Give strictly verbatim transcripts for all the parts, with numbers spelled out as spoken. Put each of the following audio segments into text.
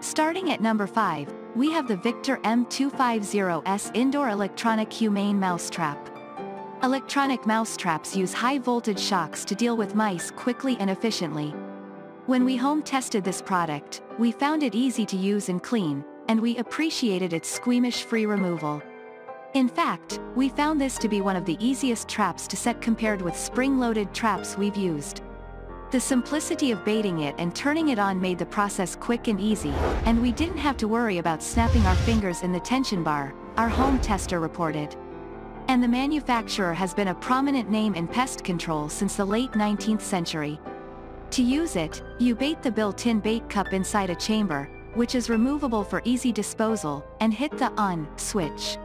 Starting at number five, we have the Victor M two fifty S Indoor Electronic Humane Mousetrap. Electronic mousetraps use high-voltage shocks to deal with mice quickly and efficiently. When we home-tested this product, we found it easy to use and clean, and we appreciated its squeamish-free removal. In fact, we found this to be one of the easiest traps to set compared with spring-loaded traps we've used. The simplicity of baiting it and turning it on made the process quick and easy, and we didn't have to worry about snapping our fingers in the tension bar, our home tester reported. And the manufacturer has been a prominent name in pest control since the late nineteenth century. To use it, you bait the built-in bait cup inside a chamber, which is removable for easy disposal, and hit the on switch.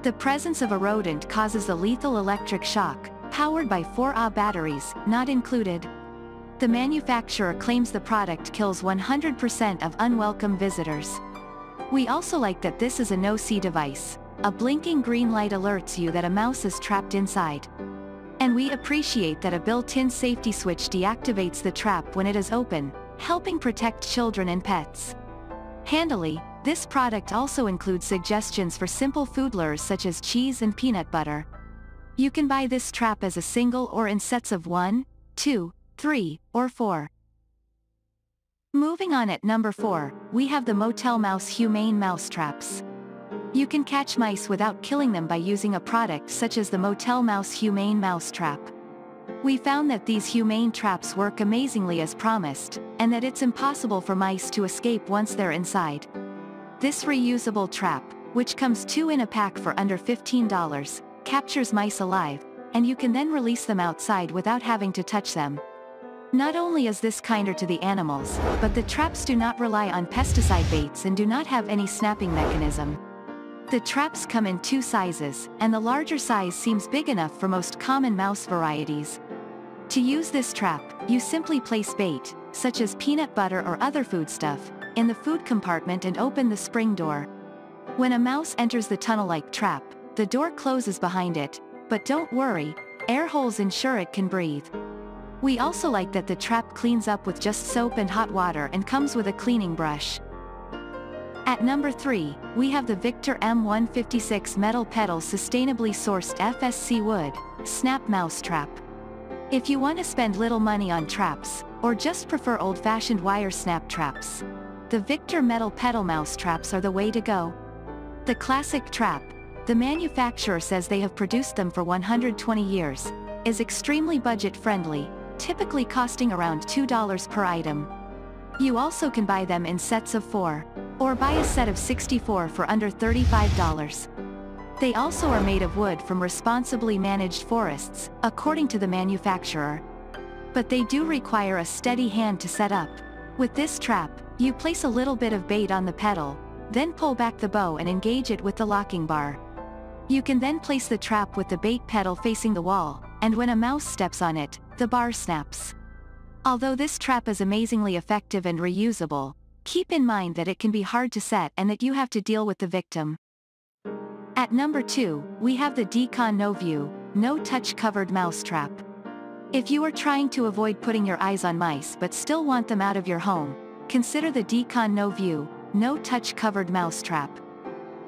The presence of a rodent causes a lethal electric shock, powered by four amp hour batteries, not included. The manufacturer claims the product kills one hundred percent of unwelcome visitors. We also like that this is a no-see device. A blinking green light alerts you that a mouse is trapped inside. And we appreciate that a built-in safety switch deactivates the trap when it is open, helping protect children and pets. Handily, this product also includes suggestions for simple foodlures such as cheese and peanut butter. You can buy this trap as a single or in sets of one, two, three, or four. Moving on at number four, we have the Motel Mouse Humane Mousetraps. You can catch mice without killing them by using a product such as the Motel Mouse Humane Mousetrap. We found that these humane traps work amazingly as promised, and that it's impossible for mice to escape once they're inside. This reusable trap, which comes two in a pack for under fifteen dollars, captures mice alive, and you can then release them outside without having to touch them. Not only is this kinder to the animals, but the traps do not rely on pesticide baits and do not have any snapping mechanism. The traps come in two sizes, and the larger size seems big enough for most common mouse varieties. To use this trap, you simply place bait, such as peanut butter or other foodstuff, in the food compartment and open the spring door. When a mouse enters the tunnel-like trap, the door closes behind it, but don't worry, air holes ensure it can breathe. We also like that the trap cleans up with just soap and hot water and comes with a cleaning brush. At number three, we have the Victor M one fifty-six Metal Pedal Sustainably Sourced F S C Wood Snap Mousetrap. If you want to spend little money on traps, or just prefer old-fashioned wire snap traps, the Victor Metal Pedal Mousetraps are the way to go. The classic trap, the manufacturer says they have produced them for one hundred twenty years, is extremely budget-friendly, typically costing around two dollars per item. You also can buy them in sets of four, or buy a set of sixty-four for under thirty-five dollars. They also are made of wood from responsibly managed forests, according to the manufacturer. But they do require a steady hand to set up. With this trap, you place a little bit of bait on the pedal, then pull back the bow and engage it with the locking bar. You can then place the trap with the bait pedal facing the wall, and when a mouse steps on it, the bar snaps. Although this trap is amazingly effective and reusable, keep in mind that it can be hard to set and that you have to deal with the victim. At number two, we have the Decon No View, No Touch Covered Mousetrap. If you are trying to avoid putting your eyes on mice but still want them out of your home, consider the Decon No View, No Touch Covered Mousetrap.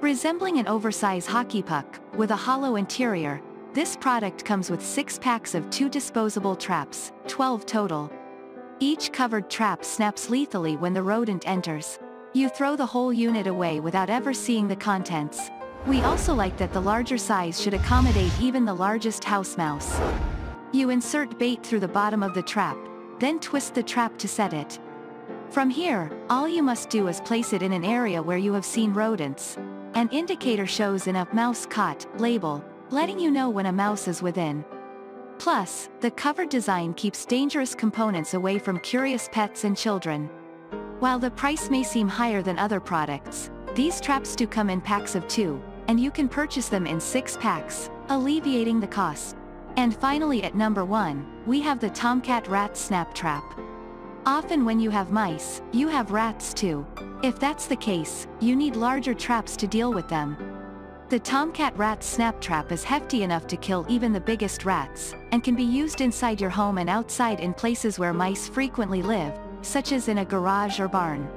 Resembling an oversized hockey puck, with a hollow interior, this product comes with six packs of two disposable traps, twelve total. Each covered trap snaps lethally when the rodent enters. You throw the whole unit away without ever seeing the contents. We also like that the larger size should accommodate even the largest house mouse. You insert bait through the bottom of the trap, then twist the trap to set it. From here, all you must do is place it in an area where you have seen rodents. An indicator shows in a mouse caught label, letting you know when a mouse is within. Plus, the cover design keeps dangerous components away from curious pets and children. While the price may seem higher than other products, these traps do come in packs of two, and you can purchase them in six packs, alleviating the cost. And finally, at number one, we have the Tomcat Rat Snap Trap. Often when you have mice, you have rats too. If that's the case, you need larger traps to deal with them. The Tomcat Rat Snap Trap is hefty enough to kill even the biggest rats, and can be used inside your home and outside in places where mice frequently live, such as in a garage or barn.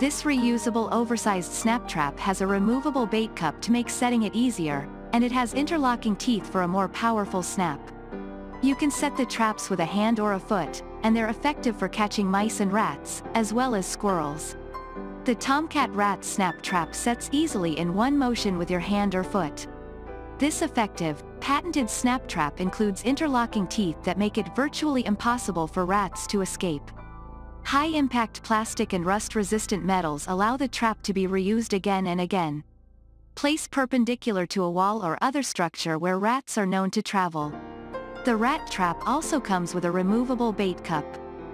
This reusable oversized snap trap has a removable bait cup to make setting it easier, and it has interlocking teeth for a more powerful snap. You can set the traps with a hand or a foot, and they're effective for catching mice and rats, as well as squirrels. The Tomcat Rat Snap Trap sets easily in one motion with your hand or foot. This effective, patented snap trap includes interlocking teeth that make it virtually impossible for rats to escape. High-impact plastic and rust-resistant metals allow the trap to be reused again and again. Place perpendicular to a wall or other structure where rats are known to travel. The rat trap also comes with a removable bait cup.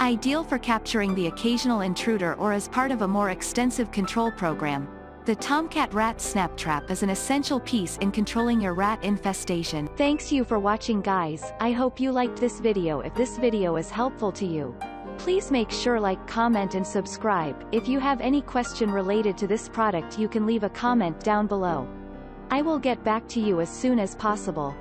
Ideal for capturing the occasional intruder or as part of a more extensive control program, the Tomcat Rat Snap Trap is an essential piece in controlling your rat infestation. Thanks you for watching, guys. I hope you liked this video. If this video is helpful to you, please make sure like, comment and subscribe. If you have any question related to this product, you can leave a comment down below. I will get back to you as soon as possible.